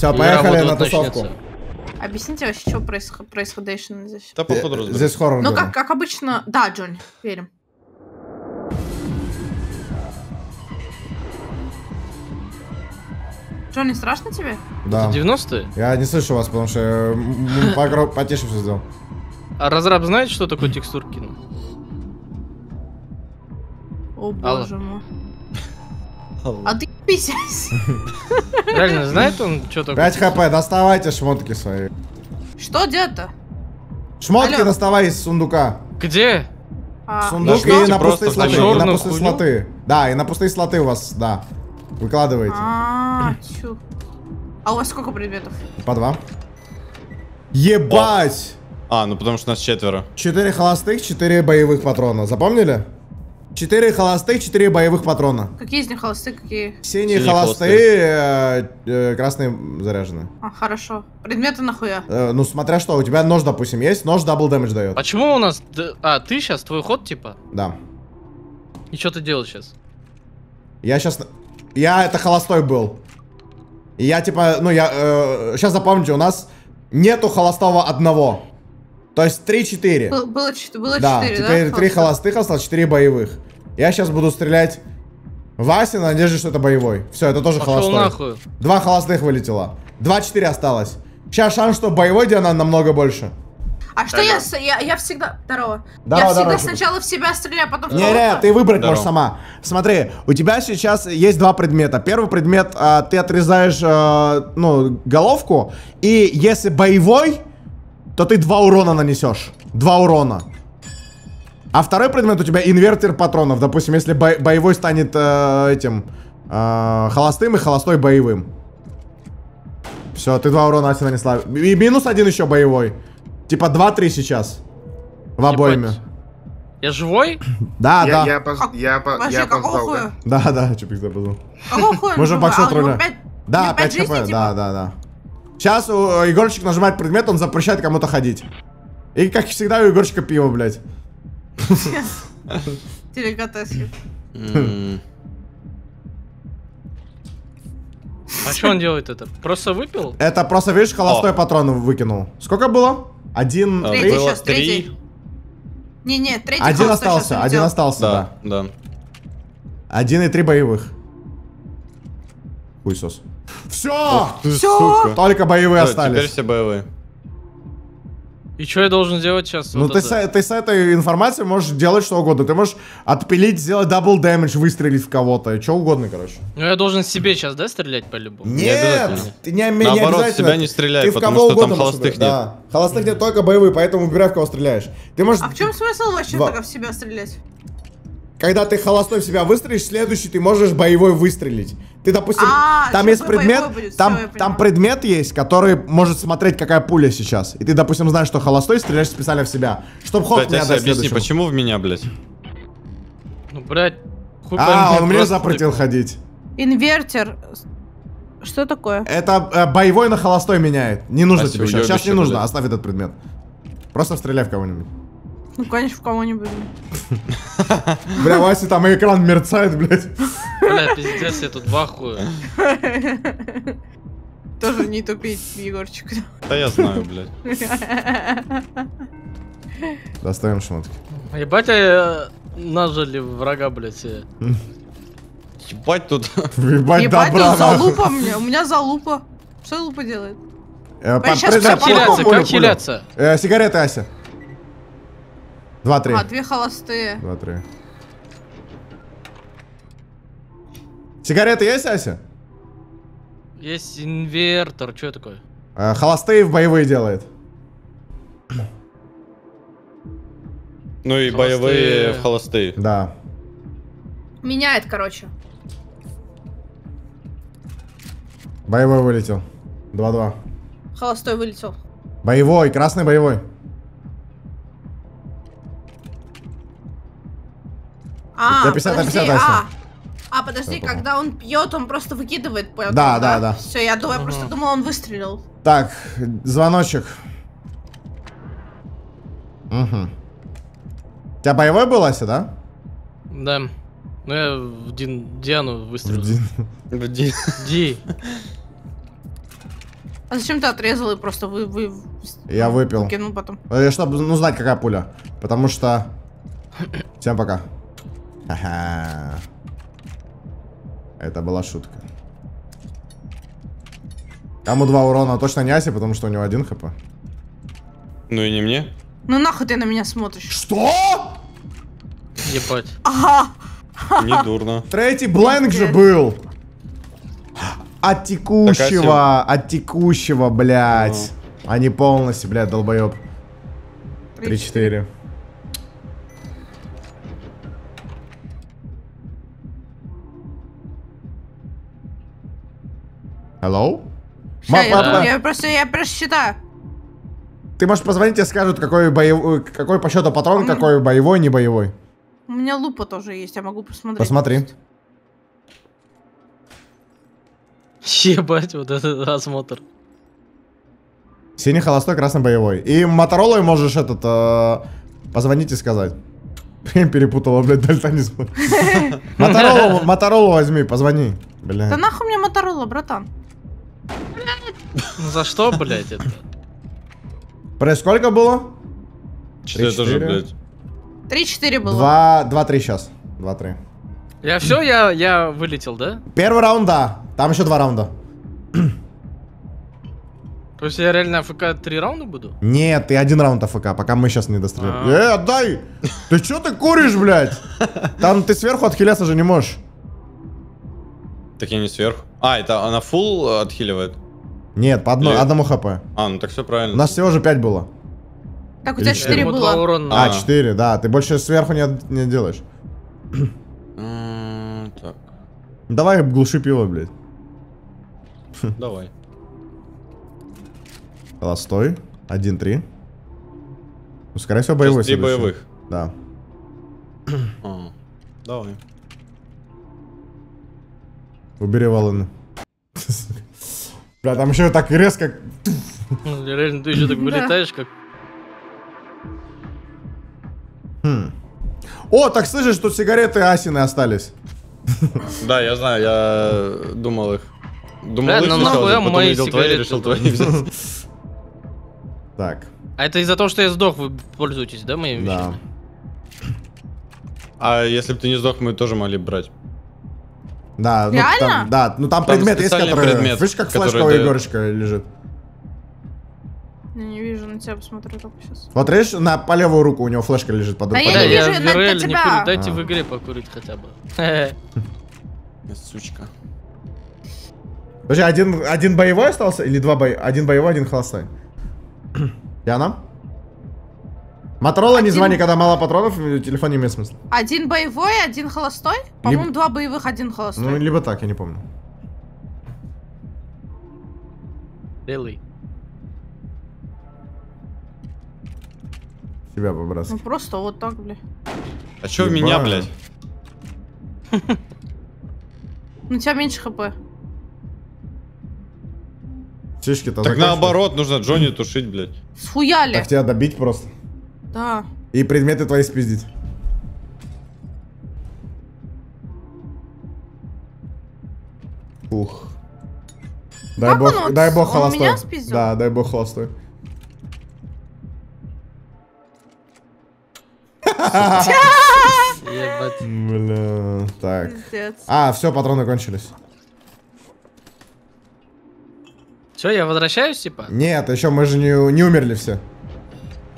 Все, поехали на тусовку. Объясните вообще, что происходящее здесь. Да, походу, здесь хоррор. Ну, как обычно... Да, Джонни, верим. Джонни, страшно тебе? Да. 90-е? Я не слышу вас, потому что я потише все сделал. А разраб знает, что такое текстуркин? О боже мой. А ты писясь. Реально, знает он, что такое? 5 хп, доставайте шмотки свои. Что делать-то? Шмотки алло. Доставай из сундука. Где? Сундук и на пустые слоты. И на пустые слоты. Да, и на пустые слоты у вас, да. Выкладывайте. А у вас сколько предметов? По 2. Ебать! А, ну потому что нас 4. 4 холостых, 4 боевых патрона. Запомнили? 4 холостых, 4 боевых патрона. Какие из них холостые, какие? Синие холостые, красные заряжены. А, хорошо. Предметы нахуя? Ну смотря что, у тебя нож, допустим, есть, нож дабл дэмэдж дает. Почему у нас... А, ты сейчас, твой ход типа? Да. И что ты делаешь сейчас? Я сейчас... Я это холостой был. И я типа, ну я... сейчас запомните, у нас нету холостого одного. То есть 3-4. Было 4, да? Теперь 3 холостых осталось, 4 боевых. Я сейчас буду стрелять в Аси на надежде, что это боевой. Все, это тоже холостой. 2 холостых вылетело. 2-4 осталось. Сейчас шанс, что боевой Диана намного больше. А что я всегда... Здорово. Я всегда сначала в себя стреляю, а потом... Нет, ты выбрать можешь сама. Смотри, у тебя сейчас есть 2 предмета. Первый предмет, ты отрезаешь, ну, головку. И если боевой, то ты 2 урона нанесешь. 2 урона. А второй предмет у тебя инвертер патронов. Допустим, если боевой станет этим холостым, и холостой боевым. Все, ты 2 урона Ася нанесла. И минус 1 еще боевой. Типа 2-3 сейчас. В обоими. Я живой? Да, да. Я опоздал. Да, Чупик запоздал. Можем боксот руля. Да, 5 хп, да. Сейчас у Егорчик нажимает предмет, он запрещает кому-то ходить. И как всегда у Егорчика пиво, блядь. Деликатесы. А что он делает это? Просто выпил? Это просто, видишь, холостой патрон выкинул. Сколько было? 1, 3. Не, 3. 1 остался, 1 остался, да. 1 и 3 боевых. Хуйсос. Все! Все! Только боевые остались. Теперь все боевые. И что я должен делать сейчас? Ну ты с этой информацией можешь делать что угодно. Ты можешь отпилить, сделать дабл дэмэдж, выстрелить в кого-то. Что угодно, короче. Ну я должен себе сейчас, да, стрелять по-любому? Нет! Ты не обязательно. Себя не стреляй, потому что там холостых нет. Холостых нет, только боевые, поэтому выбирай, в кого стреляешь. Ты можешь... А в чем смысл вообще только в себя стрелять? Когда ты холостой в себя выстрелишь, следующий ты можешь боевой выстрелить. Ты, допустим, там есть предмет, там предмет есть, который может смотреть, какая пуля сейчас. И ты, допустим, знаешь, что холостой, стреляешь специально в себя. Чтоб ход не отдать следующему. Почему в меня, блядь? Ну, блядь, хуй. А, он мне запретил ходить. Инвертер. Что такое? Это боевой на холостой меняет. Не нужно тебе сейчас. Сейчас не нужно, оставь этот предмет. Просто стреляй в кого-нибудь. Ну, конечно, в кого-нибудь. Бля, Вася, там экран мерцает, блядь. Бля, пиздец, я тут бахую. Тоже не тупить, Егорчик. Да я знаю, блядь. Доставим шмотки. Ебать, нажали врага, блядь. Ебать тут. Ебать, тут залупа, у меня залупа. Что лупа делает? Как хиляться? Сигареты, Ася. 2-3. А, 2 холостые. 2-3. Сигареты есть, Ася? Есть инвертор, что такое? Холостые в боевые делает. Ну и холостые. Боевые в холостые. Да. Меняет, короче. Боевой вылетел. 2-2. Холостой вылетел. Боевой, красный боевой. Подожди, когда он пьет, он просто выкидывает. Да. Все, я просто думал, он выстрелил. Так, звоночек. Угу. У тебя боевой был, Ася, да? Да. Ну я в Диану выстрелил. В Ди. А зачем ты отрезал и просто вы... Я выпил. Кинул потом. Чтобы узнать, какая пуля. Потому что... Всем пока. Ага. Это была шутка. Кому 2 урона, точно не Аси, потому что у него 1 хп. Ну и не мне. Ну нахуй ты на меня смотришь. Что? Ебать. Ага. Не дурно. Третий бланк же был. От текущего, блядь. А не полностью, блядь, долбоеб. 3-4. Hello? Я просто считаю. Ты можешь позвонить, тебе скажут, какой боевой, какой по счету патрон, какой боевой, не боевой. У меня лупа тоже есть, я могу посмотреть. Посмотри. Ебать, вот этот осмотр. Синий холостой, красный боевой. И Моторолой можешь этот позвонить и сказать. Прям перепутала, блядь, дальта не смотри. Моторолу возьми, позвони. Да нахуй мне Моторола, братан. Ну за что, блядь, это? Про сколько было? 4 тоже, блядь. 3-4 было. 2-3 сейчас. 2-3. Я все, я вылетел, да? Первый раунд, да. Там еще 2 раунда. То есть я реально АФК 3 раунда буду? Нет, ты 1 раунд АФК, пока мы сейчас не дострелим. Отдай! Ты что ты куришь, блядь? Там ты сверху отхиляться же не можешь. Так я не сверху. А, это она фулл отхиливает? Нет, по 1 хп. А, ну так все правильно. У нас всего же 5 было. Так, у тебя 4 было. А, 4, да. Ты больше сверху не делаешь. Так. Давай глуши пиво, блядь. Давай. Холостой. 1-3. Ну, скорее всего, боевой. 3 боевых. Да. Давай. Убери валаны. Бля, там еще так резко. Реально, ты еще так вылетаешь, как... О, так слышишь, что сигареты Асины остались. Да, я знаю, я думал их. Думал, потом видел твои, решил твои взять. Так. А это из-за того, что я сдох, вы пользуетесь, да, моими вещами? А если бы ты не сдох, мы тоже могли брать. Да, ну там, да, ну там предмет есть, который... Видишь, как флешковая горочка лежит? Я не вижу, на тебя посмотрю только сейчас. Вот видишь, по левую руку у него флешка лежит под рукой. Да, я не вижу, не курю, дайте в игре покурить хотя бы. Сучка. Подожди, один боевой остался? Или 2 боевых? 1 боевой, 1 холостой. Яна? Моторола, не звони, когда мало патронов, телефон не имеет смысла. 1 боевой, 1 холостой? По-моему, 2 боевых, 1 холостой. Ну, либо так, я не помню. Белый. Тебя побрасывай. Ну, просто вот так, блядь. А чё в меня, блядь? У тебя меньше хп. Так наоборот, нужно Джонни тушить, блядь. Схуяли. Так тебя добить просто. Да. И предметы твои спиздить. Ух. Дай бог холостой. Да, дай бог холостой. Бля, так. А, все, патроны кончились. Все, я возвращаюсь, типа? Нет, еще мы же не умерли все.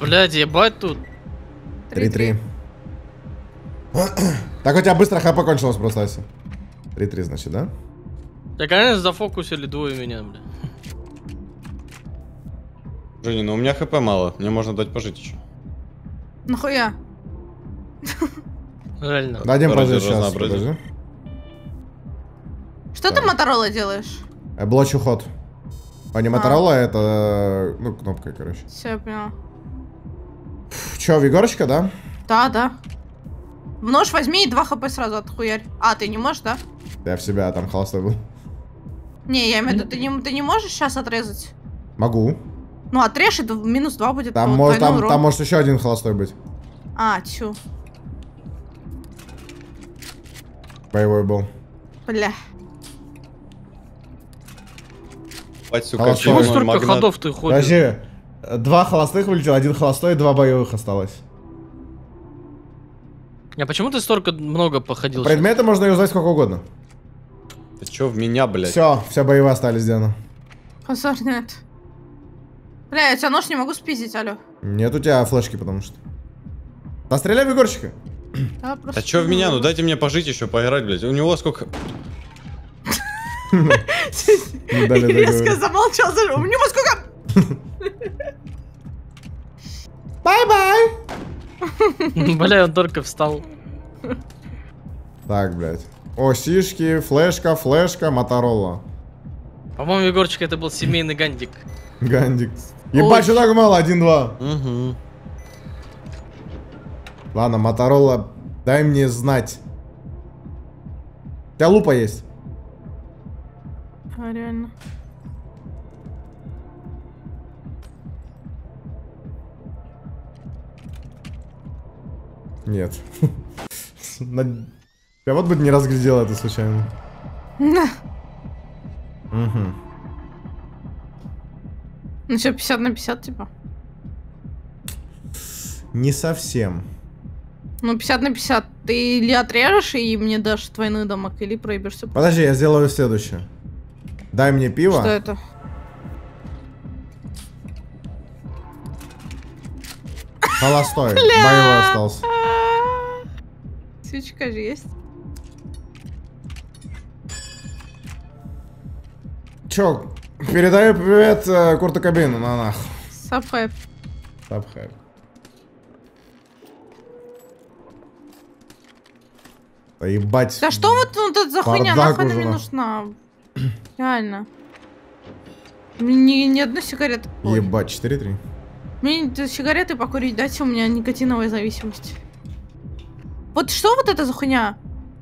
Блядь, ебать тут. 3-3. Так у тебя быстро хп кончилось просто, Ася. 3-3, значит, да? Я, конечно, зафокусили двое меня, бля. Женя, ну у меня хп мало, мне можно дать пожить еще. Нахуя? Реально. Дадим пожить сейчас, подожди. Что ты, Моторола, делаешь? Блочу ход. А не Моторола, это... Ну, кнопка, короче. Все, я поняла. Че, Вигорочка, да? Да, да. Нож возьми и 2 хп сразу отхуярь. А, ты не можешь, да? Я в себя, там холостой был. Не, я имею в виду, ты не можешь сейчас отрезать? Могу. Ну, отрежь, и -2 будет. Там может еще 1 холостой быть. А, чё? Боевой был. Бля. покупать всю картину. Почему столько ходов ты ходишь? Подожди, 2 холостых вылетел, 1 холостой, 2 боевых осталось. А почему ты столько много походил? Предметы можно юзать сколько угодно. Ты чё в меня, блядь? Все, все боевые остались, Диана. Позор, нет. Бля, я тебя нож не могу спиздить, алё. Нет у тебя флешки, потому что. Постреляй в Егорчика. Да, а чё в меня? Ну дайте мне пожить еще, поиграть, блядь. У него сколько... Резко замолчал, у него сколько... Бай-бай! Бля, он только встал. Так, блядь. О, сишки, флешка, флешка, Моторола. По-моему, Егорчик, это был семейный гандик. Гандик. Ебать, что так мало, 1-2. Угу. Ладно, Моторола, дай мне знать. У тебя лупа есть? А, реально. Нет. Я вот бы не разглядел это случайно. Угу. Ну что, 50 на 50, типа? Не совсем. Ну, 50 на 50. Ты или отрежешь и мне дашь двойной дамаг, или проебешься. Подожди, я сделаю следующее. Дай мне пиво. Что это? Холостой. Боевой остался. Свечка же есть. Чё, передаю привет Курту Кобейну, нах. Сапхэп. Сапхэп. Да ебать. Да что вот эта за хуйня, нахуй она мне нужна. Реально. Мне ни одной сигареты. Ебать, 4-3. Мне сигареты покурить дайте, у меня никотиновая зависимость. Вот что вот это за хуйня?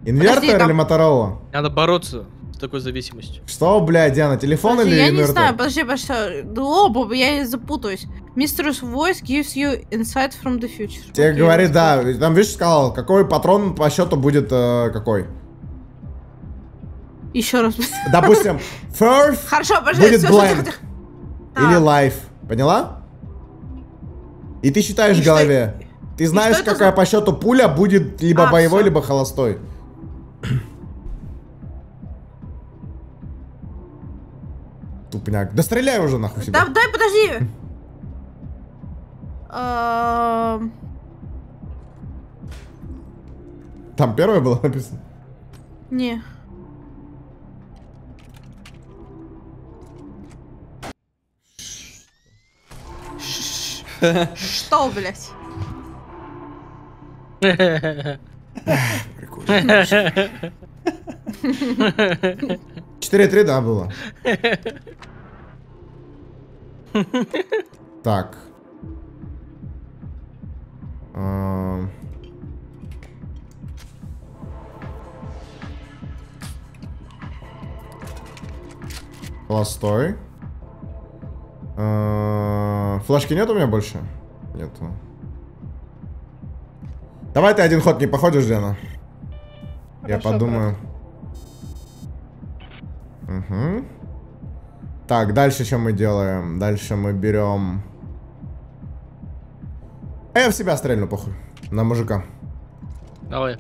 Инвертор или там... Моторола? Надо бороться с такой зависимостью. Что, блядь, Диана, телефон подожди, или я инвертор? Не знаю, подожди. Оба, я запутаюсь. Mysterious voice gives you insight from the future. Тебе говорит, да, там, видишь, сказал, какой патрон по счету будет какой? Еще раз. Допустим, first хорошо, будет blank. Или life. Поняла? И ты считаешь в голове. Ты знаешь, какая по счету пуля будет либо боевой, либо холостой. Тупняк. Да стреляй уже нахуй себе. Да, дай, подожди. Там первое было написано? Не. Что, блядь? Прикольно. 4-3, да, было. Так. Холостой. Флешки нет у меня больше? Нету. Давай ты один ход не походишь, Диана. Я подумаю. Угу. Так, дальше что мы делаем? Дальше мы берем... А я в себя стрельну, похуй. На мужика. Давай.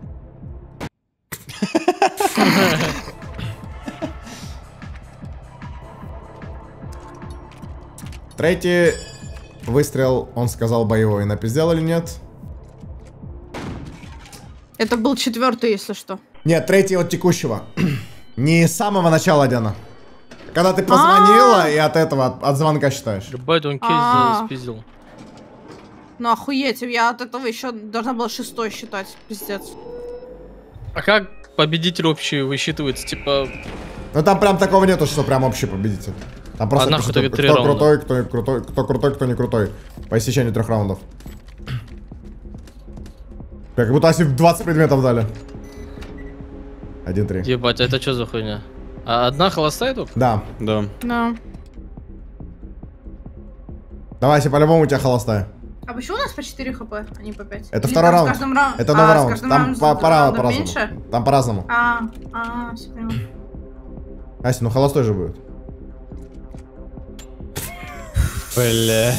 Третий выстрел, он сказал боевой. Напиздел или нет? Это был 4-й, если что. Нет, 3-й от текущего. Не с самого начала, Диана. Когда ты позвонила и от этого, от звонка считаешь. Ебать, он кейс спиздил. Ну охуеть, я от этого еще должна была 6-й считать, пиздец. А как победитель общий высчитывается, типа... Ну там прям такого нету, что прям общий победитель. Там просто кто крутой, кто не крутой. По истечению 3 раундов. Как будто они 20 предметов дали. 1-3. Ебать, а это что за хуйня? А одна холостая тут? Да. Да. Да. Давай, если по-любому у тебя холостая. А почему у нас по 4 хп, а не по 5? Это или второй раунд. Это новый раунд. Там по-разному. Там по-разному. Все понял. Ася, ну холостой же будет. Блядь.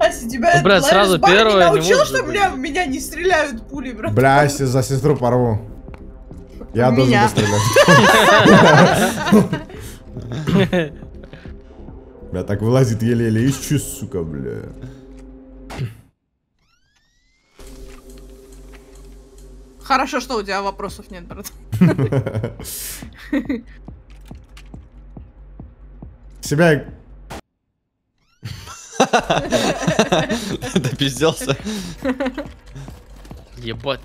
Ася, тебя брат, сразу первый научил, что бля, в меня не стреляют пули, брат. Бля, Ася, за сестру порву. Я должен стрелять. Бля, так вылазит еле-еле. Ищу, сука, бля. Хорошо, что у тебя вопросов нет, брат. Себя... Допизделся. Ебать.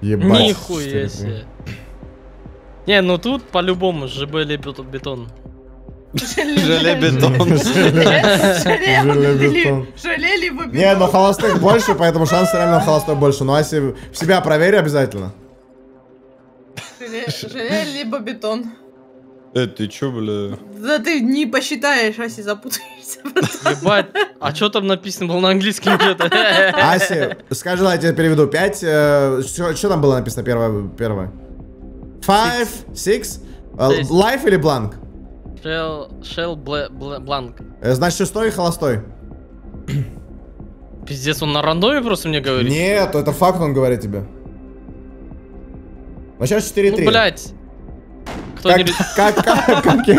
Ебать. Нихуя себе. Не, ну тут по-любому желе бетон. Желе бетон. Желе либо бетон. Не, но холостых больше, поэтому шанс реально холостой больше. Ну, Аси, в себя проверь обязательно. Желе либо бетон. Ты чё, бля? Да ты не посчитаешь, Аси, запутаешься. Ебать, а чё там написано было на английском где-то? Аси, скажи, я тебе переведу. 5, чё там было написано первое? 5, 6, life или blank? Shell blank. Значит, шестой и холостой. Пиздец, он на рандоме просто мне говорит? Нет, это факт он говорит тебе. Ну сейчас 4-3. Ну, блядь. Как я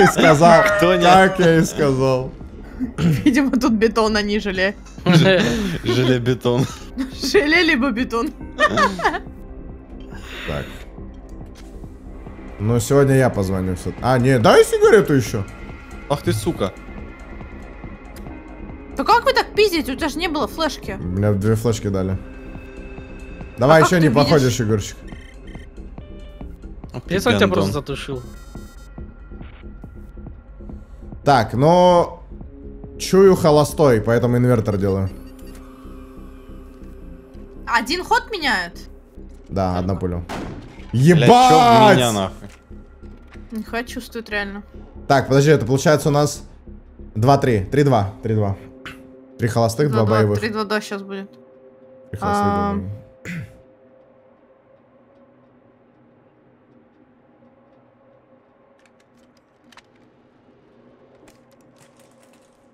и сказал. Как я и сказал. Видимо, тут бетон, а не желе. Желе-бетон. Желе либо бетон. Так. Ну, сегодня я позвоню. А, не, дай сигарету еще. Ах ты, сука. Да как вы так пиздите? У тебя же не было флешки. Мне 2 флешки дали. Давай еще не походишь, Егорчик. Если он тебя просто затушил. Так, но... Чую холостой, поэтому инвертор делаю. Один ход меняет? Да, одна пуля. Ебать! Меня, нихуя чувствует реально. Так, подожди, это получается у нас 2-3. 3-2. 3-2. 3 холостых, 2 боевых. 3-2 сейчас будет. 3 холостых, 2 боевых.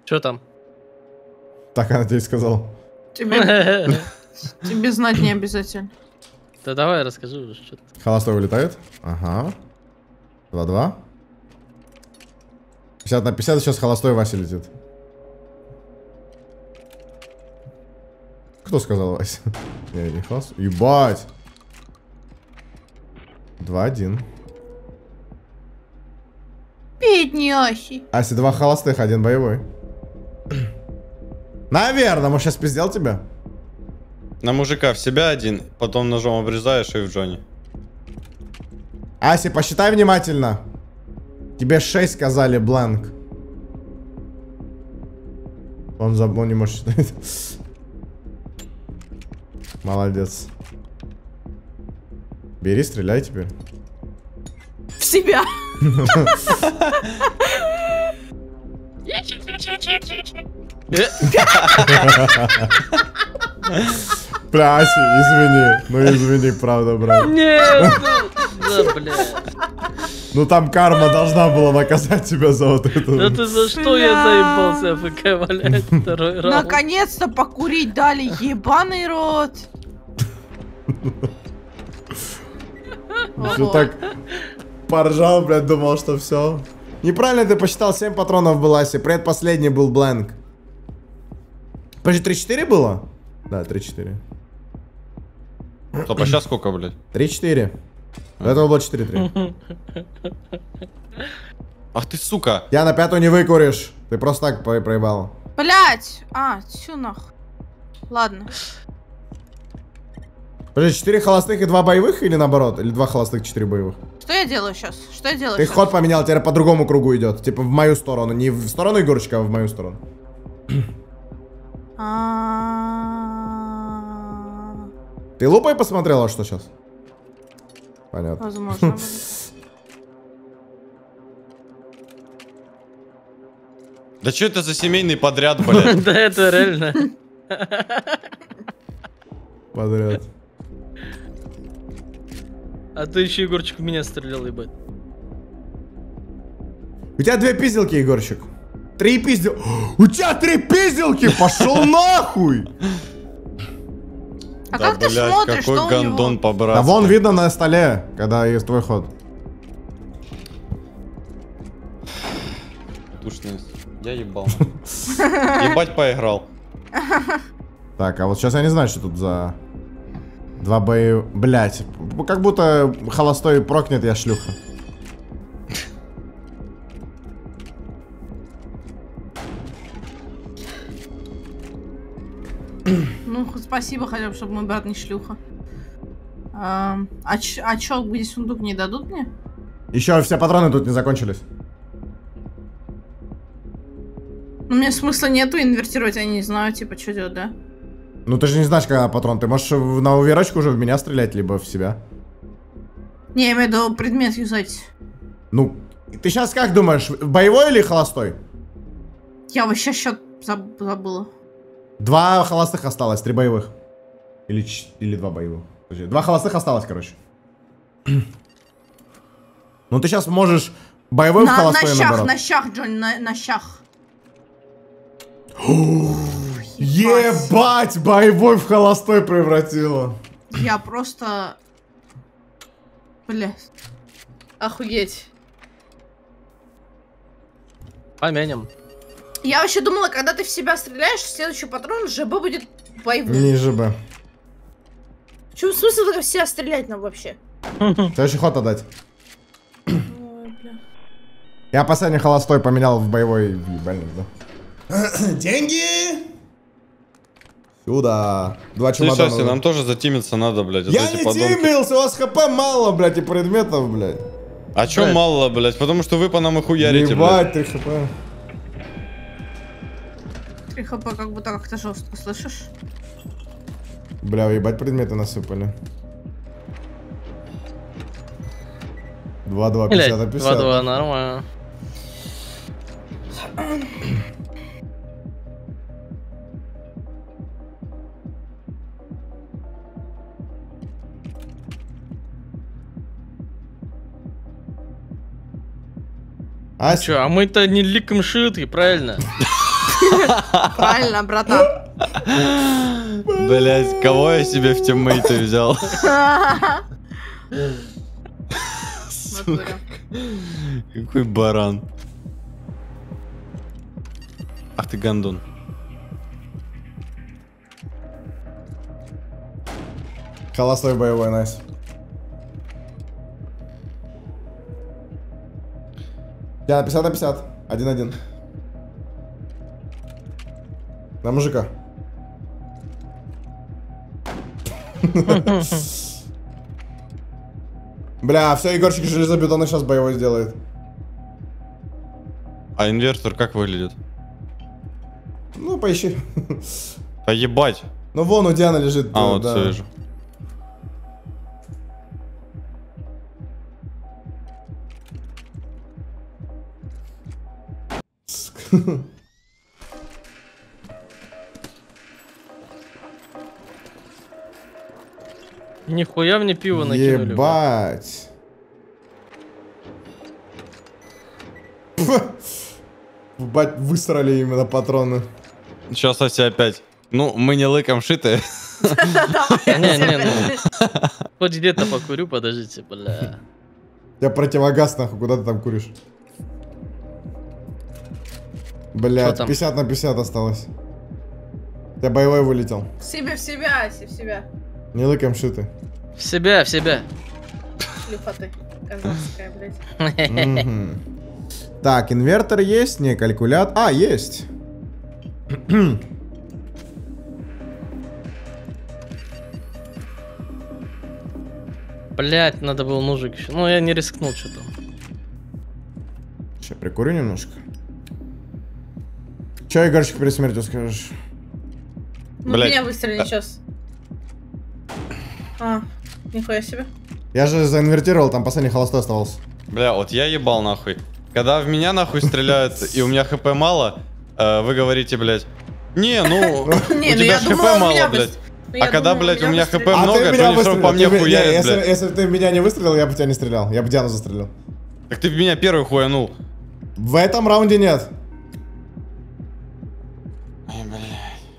Чё там? Так, она тебе сказала. Тебе знать не обязательно. Да давай, расскажи уже что-то. Холостой вылетает. Ага. 2-2. 50 на 50, сейчас холостой Вася летит. Кто сказал Вася? Я не холостой. Ебать! 2-1. Бедный Аси. Аси, 2 холостых, 1 боевой. Наверное, может сейчас пиздел тебя? На мужика в себя один, потом ножом обрезаешь и в Джонни. Аси, посчитай внимательно. Тебе 6 сказали, бланк. Он забыл, не может считать. Молодец. Бери, стреляй теперь. В себя. Бля, Аси, извини. Ну извини, правда, брат. Нет, да, бля. Ну там карма должна была наказать тебя за вот это. Да ты за что я заебался, АФК валять второй раз? Наконец-то покурить дали, ебаный рот. Все так поржал, блядь, думал, что все. Неправильно ты посчитал, 7 патронов было, Аси. Предпоследний был бланк. Подожди, 3-4 было? Да, 3-4. Стоп, а сейчас сколько, блядь? 3-4. До этого было 4-3. Ах ты, сука! Я на 5-ю не выкуришь. Ты просто так проебал. Блять! А, всю нахуй. Ладно. Подожди, 4 холостых и 2 боевых или наоборот? Или 2 холостых, 4 боевых? Что я делаю сейчас? Что я делаю? Ты сейчас? Ход поменял, теперь по другому кругу идет. Типа в мою сторону. Не в сторону Егорчика, а в мою сторону. Ты лупой посмотрела, что сейчас? Понятно. Возможно. Да что это за семейный подряд, блядь? Да это реально. Подряд. А ты еще, Егорчик, в меня стрелял, ебать. У тебя две пизделки, Егорчик. Три пизделки. У тебя три пизделки! Пошел нахуй! А как ты смотришь, какой гандон побрал? Да вон видно на столе, когда есть твой ход. Тушность. Я ебал. Ебать поиграл. Так, а вот сейчас я не знаю, что тут за... Два боя... Блять. Как будто холостой прокнет, я шлюха. Ну, спасибо хотя бы, чтобы мой брат не шлюха. А чё, где сундук не дадут мне? Еще все патроны тут не закончились. У меня смысла нету инвертировать, я не знаю, типа, что делать, да? Ну ты же не знаешь, когда патрон. Ты можешь на уверочку уже в меня стрелять, либо в себя. Не, я имею в виду предмет юзать. Ну, ты сейчас как думаешь, боевой или холостой? Я вообще счет забыла. Два холостых осталось, три боевых. Или два боевых. Два холостых осталось, короче. Ну ты сейчас можешь боевой в холостой наоборот. На щах, Джонни, на щах. Ебать, боевой в холостой превратила. Я просто... Блядь. Охуеть. Помянем. Я вообще думала, когда ты в себя стреляешь, следующий патрон ЖБ будет боевым. Не ЖБ. В чем смысл только в себя стрелять нам вообще? Следующий ход отдать. Ой, бля. Я последний холостой поменял в боевой ебальник, да? Деньги! Сюда. Два чемодана. Слушайте, нам тоже затимиться надо, блядь. Я не тимился, у вас хп мало, блядь, и предметов, блядь. А чё мало, блядь? Потому что вы по нам и хуярите, блядь. Ебать, 3 хп. 3 хп как будто как-то жестко, слышишь? Бля, ебать, предметы насыпали. 2-2, 50-50. 2-2, нормально. А чё, а мы-то не ликом шиты, правильно? Правильно, братан. Блять, кого я себе в тиммейты взял? Сука. Какой баран. Ах ты гандон. Холостой боевой, найс. Да, 50 на 50. 1-1. На мужика. Бля, все, Егорчик железобетона сейчас боевой сделает. А инвертор как выглядит? Ну, поищи. А ебать. Ну, вон у Дианы лежит. А, вот все вижу. Нихуя мне пиво накинули. Ебать. Бать, высрали именно патроны. Сейчас все опять. Ну, мы не лыком шиты. Не-не-не. Хоть где-то покурю, подождите, бля. Я противогаз, нахуй, куда ты там куришь? Блять, 50 на 50 осталось. Я боевой вылетел. В себя, в себя, в себя. Не лыком шиты. В себя, в себя. Люфаты. Казахская, блядь. Так, инвертор есть, не калькулятор. А, есть. Блять, надо было мужик еще. Ну, я не рискнул что-то. Сейчас прикурю немножко. Че, Егорчик, перед смертью скажешь? Ну, меня выстрелили сейчас. А, нихуя себе. Я же заинвертировал, там последний холостой оставался. Бля, вот я ебал нахуй. Когда в меня нахуй стреляют и у меня хп мало, вы говорите, блядь. Не, ну, у тебя хп мало, блядь. А когда, блядь, у меня хп много, то не сразу по мне хуярит, блядь. Если ты меня не выстрелил, я бы тебя не стрелял. Я бы Диану застрелил. Так ты меня первый хуянул. В этом раунде нет. Ай, блядь.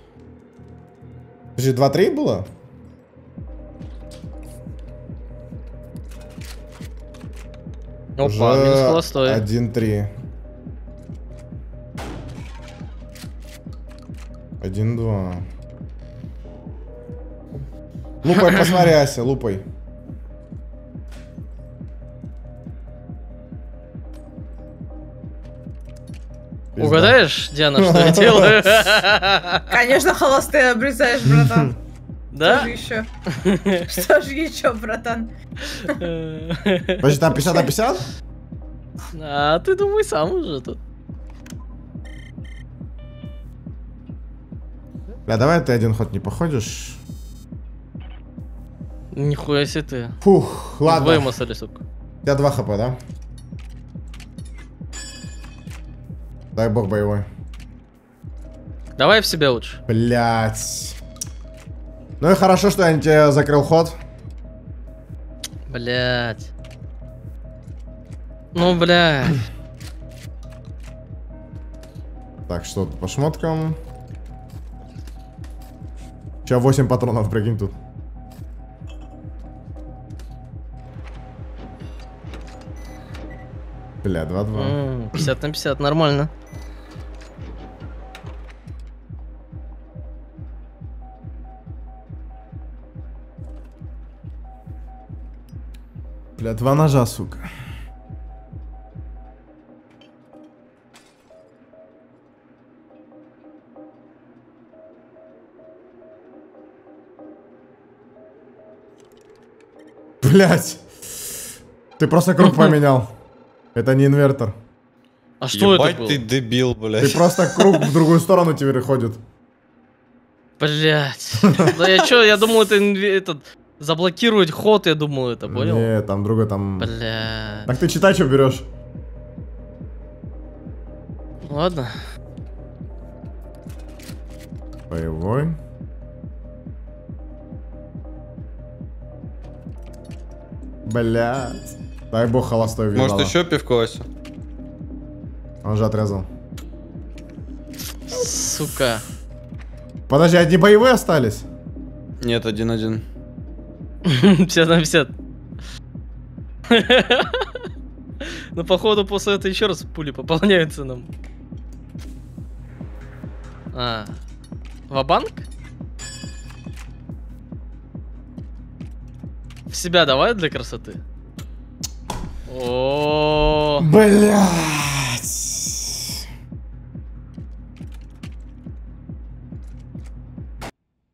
Подожди, 2-3 было? Опа, уже минус холостой. 1-3. 1-2. Лупай, посмотри, Ася, лупай. Пизда. Угадаешь, Диана, что я делаю? Конечно, холостые обрезаешь, братан. Да? Что же еще? Что же еще, братан? Подожди, там 50 на 50? А ты думай сам уже тут. Бля, давай ты один ход не походишь. Нихуя себе ты. Фух, ладно. Двое массали, сука. У тебя 2 хп, да? Дай бог боевой. Давай в себя лучше. Блять. Ну и хорошо, что я тебе закрыл ход. Блять. Ну, блять. Так, что тут по шмоткам? Сейчас 8 патронов, прикинь, тут. Бля, 2-2. 50 на 50, нормально. Бля, 2 ножа, сука. Блять. Ты просто круг поменял. Это не инвертор. А что это было? Ты дебил, блядь. Ты просто круг в другую сторону теперь ходит. Блять. Да я чё, я думал, это этот заблокирует ход, я думал, это, понял? Не, там другой, там... Блядь. Так ты читай, что берешь. Ладно. Боевой. Блядь. Дай бог холостой видал. Может еще пивко, Ася? Он же отрезал. Сука. Подожди, одни боевые остались? Нет, 1-1. 50 на 50. Ну, походу, после этого еще раз пули пополняются нам. А. Ва-банк? В себя давай для красоты. О, блять.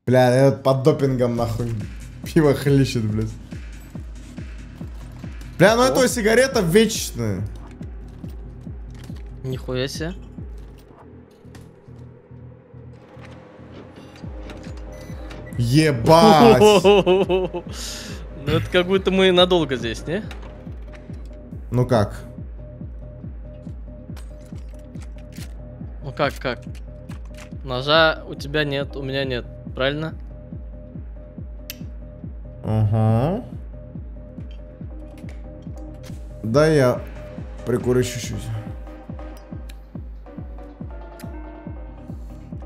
Бля, я вот под допингом нахуй пиво хлещет, блядь. Бля, ну это сигарета вечная. Нихуя себе. Ебать. Ну это как будто мы надолго здесь, не? Ну как? Ну как? Ножа у тебя нет, у меня нет, правильно? Ага. Да я прикурю чуть-чуть.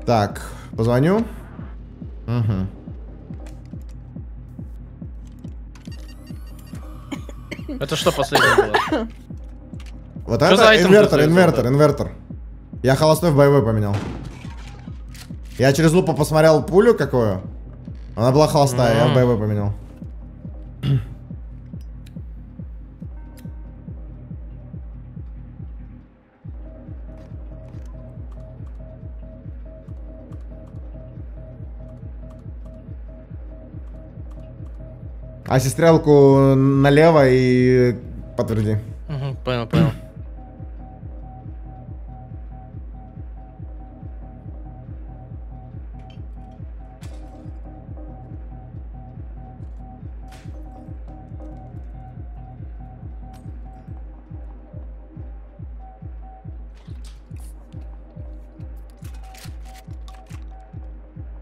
Так, позвоню. Угу. Это что последнее было? Вот что это инвертор. Я холостой в боевой поменял. Я через лупу посмотрел пулю какую. Она была холостая, я в боевой поменял. Ася, стрелку налево и подтверди. Угу, понял.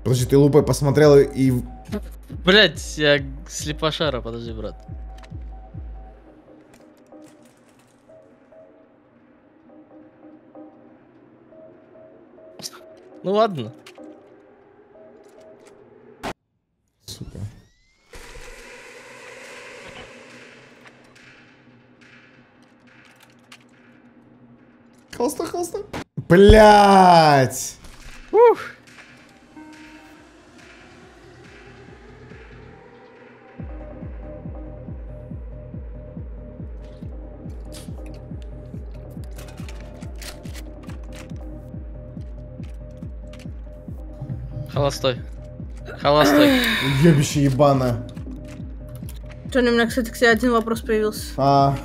Подожди, ты лупой посмотрел и Блять, я слепошара, подожди, брат. Ну ладно. Сука. Холста, холста. Блять. Ух. Холостой. Холостой. Ёбище ебаная. Джонни, у меня, кстати, один вопрос появился.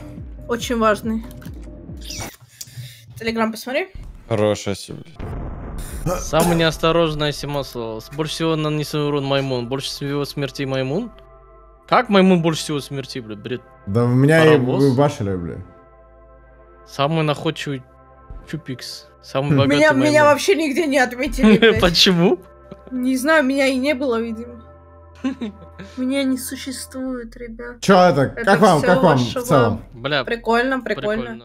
Очень важный. Телеграм посмотри. Хорошая семья. Самое неосторожное симо слово. Больше всего нанесли урон Маймун. Больше всего смерти Маймун? Как Маймун больше всего смерти, блядь? Бред. Да у меня Парабос. И башили, блядь. Самый находчивый Чупикс. Самый богатый Маймун. Меня вообще нигде не отметили. Почему? Не знаю, меня и не было, видимо. Меня не существует, ребят. Чё это? Как вам? Как вам в целом? Бля, прикольно, прикольно.